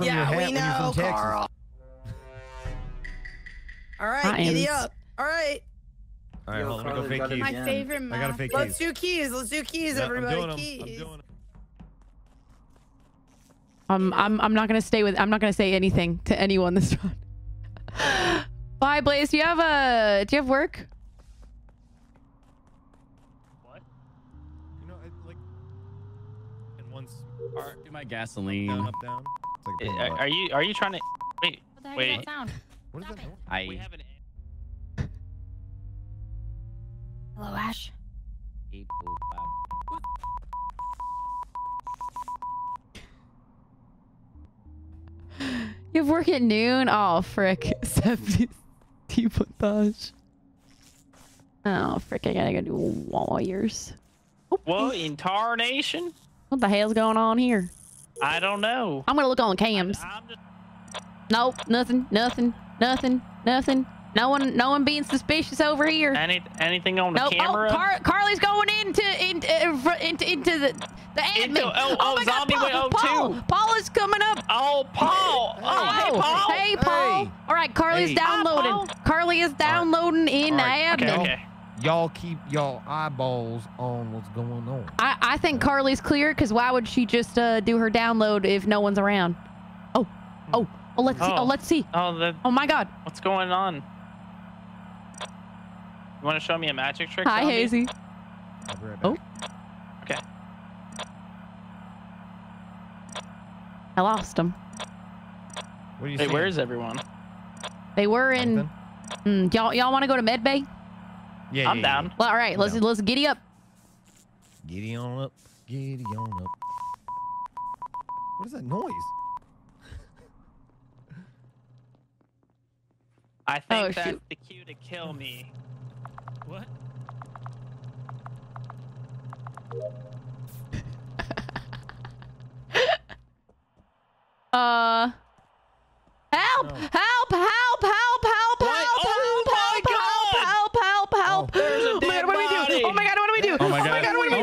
from your hat when you're from Texas. Carl. All right, giddy up. All right. All right, hold on. Let me go fake keys. My favorite map. I got a fake keys. Let's do keys. Let's do keys, everybody. I'm doing keys. I'm doing them. I'm not gonna stay with. I'm not gonna say anything to anyone this time. Bye, Blaze. Do you have work? What? You know, like, and once do my gasoline up down. It's like are you trying to wait? What the heck is that sound? What is that? We have an. Hello, Ash. You have work at noon? Oh, frick. 70 depotage. Oh, frick. I gotta go do wires. Whoa, intarnation? What the hell's going on here? I don't know. I'm gonna look on cams. I'm just... Nope. Nothing. No one being suspicious over here. Anything on the camera? Oh, Carly's going into the admin. Oh my zombie God, Paul. Paul is coming up. Oh, Paul. Hey, Paul. Hey. All right, Carly's downloading. Carly is downloading in the admin. Okay. Y'all keep y'all eyeballs on what's going on. I think Carly's clear, because why would she just do her download if no one's around? Oh. Oh, let's see. Oh, my God. What's going on? You want to show me a magic trick? Hi, zombie? Hazy. I'll be right back. Oh. Okay. I lost them. What do you where is everyone? They were in. Y'all want to go to Med Bay? Yeah, I'm down. Well, all right, let's giddy up. Giddy on up. Giddy on up. What is that noise? I think that's the cue to kill me. What? Help! No. Help! Help! There's a dead body. Oh my God! What do we do? Oh my God! What do we do?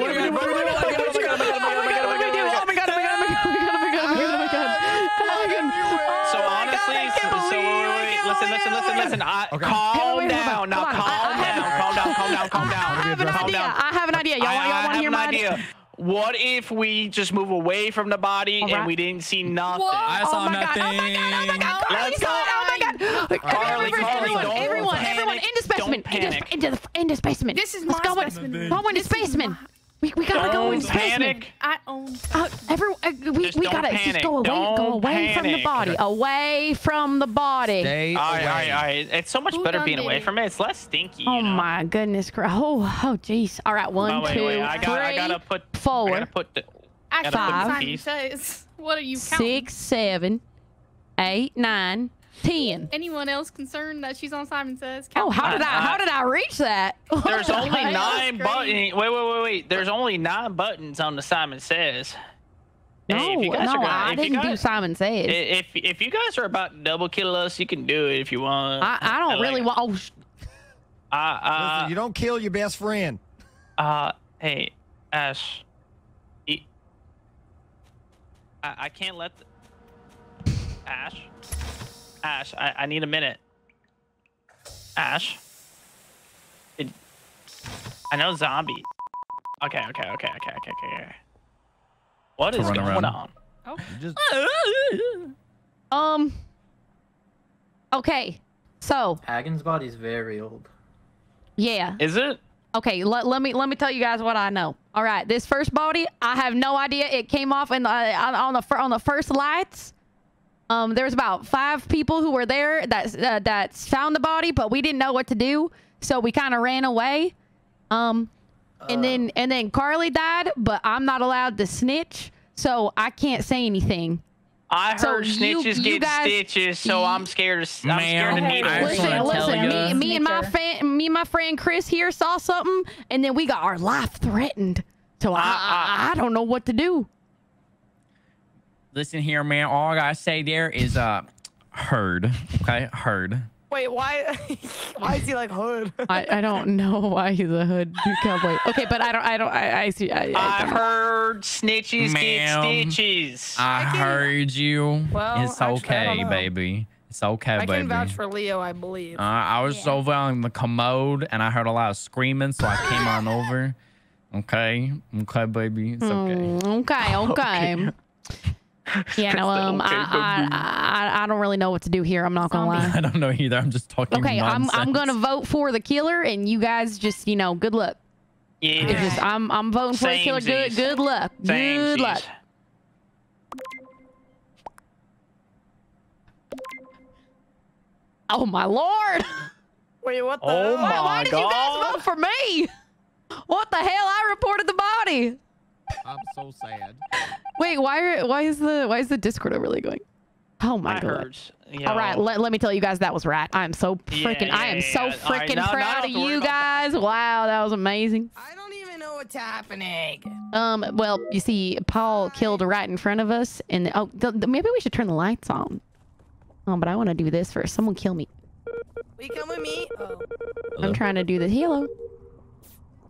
Listen, calm down. Now, calm down. I have an idea. Y'all want to hear my idea? What if we just move away from the body and we didn't see nothing? Whoa, I saw nothing. Oh my God. Let's go. Carly, everyone, into specimen. Into specimen. This is my specimen. Go into specimen. We gotta go in space. I own. We gotta just go away. Go away from the body. Away from the body. All right. It's so much better being away from it. It's less stinky. Oh my goodness! Oh, jeez. All right, one, two, three, four, five, six, what are you counting? 6, 7, 8, 9, 10. Anyone else concerned that she's on Simon Says? Count. Oh, how did I reach that? There's only 9 buttons. Wait. There's only 9 buttons on the Simon Says. No, I didn't do Simon Says. If you guys are about to double kill us, you can do it if you want. I don't really want. Listen, you don't kill your best friend. Hey, Ash. I can't let Ash. Ash, I need a minute. Ash, I know zombie. Okay. What is going on? Oh. Okay. So. Hagen's body's very old. Yeah. Is it? Okay. Let me tell you guys what I know. All right. This first body, I have no idea. It came off in the, on the first lights. There's about 5 people who were there that found the body, but we didn't know what to do, so we kind of ran away. And then Carly died, but I'm not allowed to snitch, so I can't say anything. I heard snitches get stitches, so I'm scared of needles. Listen, me and my friend Chris here saw something, and then we got our life threatened, so I don't know what to do. Listen here, man. All I gotta say there is heard. Okay, heard. Wait, why? Why is he like hood? I don't know why he's a hood cowboy. Okay, but I see. I heard snitches get stitches. I heard you. Well, it's okay, baby. It's okay, baby. I can vouch for Leo, I believe. I was over on the commode and I heard a lot of screaming, so I came on over. Okay, okay, baby. It's okay. Okay, okay. Yeah, no, I don't really know what to do here. I'm not gonna lie. I don't know either. I'm just talking. Okay, nonsense. I'm gonna vote for the killer, and you guys just, you know, good luck. Yeah. Just, I'm voting for the killer. Good luck. Good luck. Oh my lord! Wait, what the? Oh my why did you guys vote for me? What the hell? I reported the body. I'm so sad. Wait, why is the Discord overlay going? Oh my god. All right, let me tell you guys, that was right. I'm so freaking proud of you guys. Wow, that was amazing. I don't even know what's happening. Well, you see Paul killed right in front of us, and oh, maybe we should turn the lights on. But I want to do this first. Someone kill me. Will you come with me? Oh. I'm trying to do this. Hello.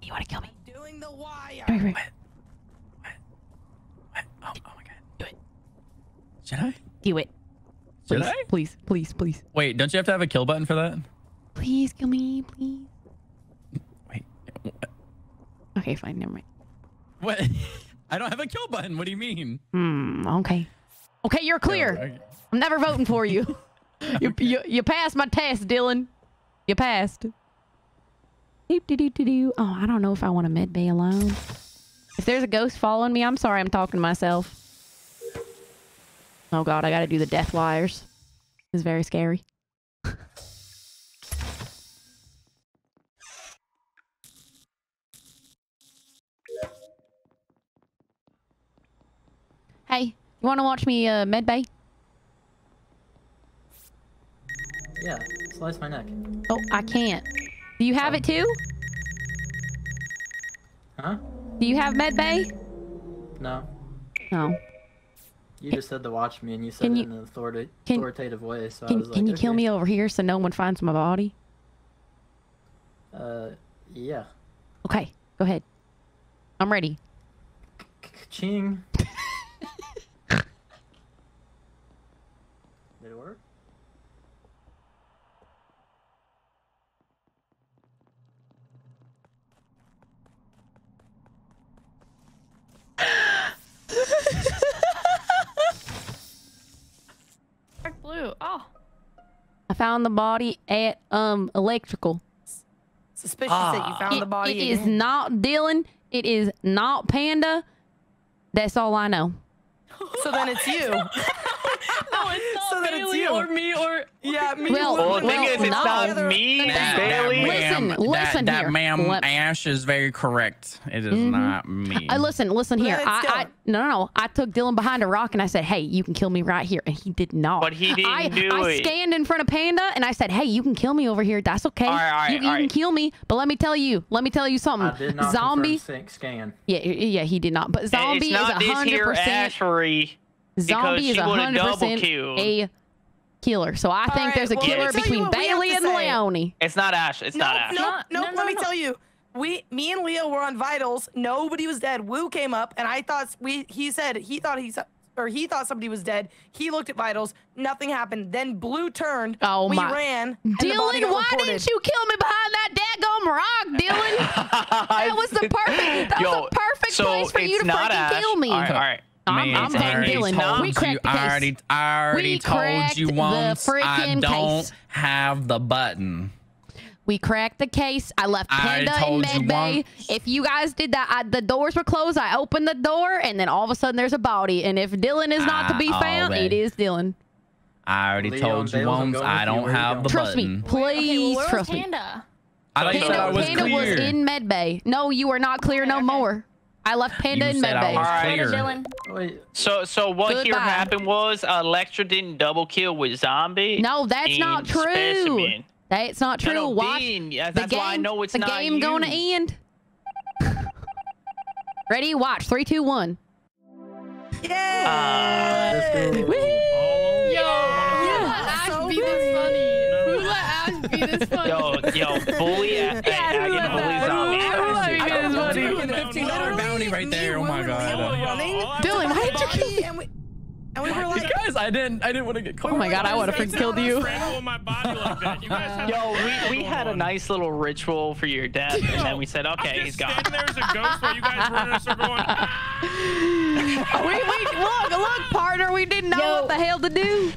You want to kill me? I'm doing the wire. Wait. Oh my god. Do it. Should I? Do it. Should I? Please, please, please. Wait, don't you have to have a kill button for that? Please kill me, please. Wait. What? Okay, fine. Never mind. What? I don't have a kill button. What do you mean? Okay. Okay, you're clear. Okay. I'm never voting for you. You passed my test, Dylan. You passed. Doop-de-doo-de-doo. Oh, I don't know if I want a med bay alone. If there's a ghost following me, I'm sorry, I'm talking to myself. Oh god, I gotta do the death wires. It's very scary. Hey, you wanna watch me medbay? Yeah, slice my neck. Oh, I can't. Do you have it too? Huh? Do you have medbay? No. No. You just said to watch me, and you said it in an authoritative way, so I was like, can you kill me over here so no one finds my body? Yeah. Okay, go ahead. I'm ready. Ching. Did it work? Dark blue. Oh, I found the body at electrical. Suspicious that you found the body. It is not Dylan. It is not Panda. That's all I know. So then it's you. No, it's not Bailey or me or me. Listen, Ash is very correct. It is not me. Listen here. I took Dylan behind a rock and I said, "Hey, you can kill me right here," and he did not. But he didn't do it. I scanned in front of Panda and I said, "Hey, you can kill me over here. That's okay. You can kill me." But let me tell you something. I did not scan. Yeah, he did not. But zombie is 100%. Zombie is 100% a killer. So I think there's a killer between Bailey and Leone. It's not Ash. It's not Ash. No, let me tell you. Me and Leo were on vitals. Nobody was dead. Woo came up, and I thought he thought somebody was dead. He looked at vitals. Nothing happened. Then Blue turned. Oh my! We ran. Dylan, why didn't you kill me behind that daggum rock, Dylan? That was the perfect. That was the perfect place for you to freaking kill me. All right. I'm Dylan. We cracked the case. I already told you once. I don't have the button. We cracked the case. I left Panda in medbay. If you guys did that, the doors were closed. I opened the door, and then all of a sudden there's a body. And if Dylan is not to be found, it is Dylan. I already told you once. I don't have the button. Please trust me. Panda was in medbay. No, you are not clear no more. I left Panda in medbay. All right. So what here happened was Electra didn't double kill with zombie. No, that's not true. Specimen. That's not true. No, watch that's why I know it's not you. The game gonna end. Ready? Watch. 3, 2, 1. Yeah. Woo! Yo. Yeah. Who let Ash be this funny? gosh, beat is funny. Yo, bully. Yeah, I can bully zombie. $15 bounty right there. Oh my god. Dylan, why did you kill me? And we were like, guys, I didn't want to get caught. Oh my god, I would have freaking killed you. Yo, we had a nice little ritual for your death, and then we said, okay, he's gone. There's a ghost while you guys were in a circle. Wait, look, partner, we didn't know what the hell to do.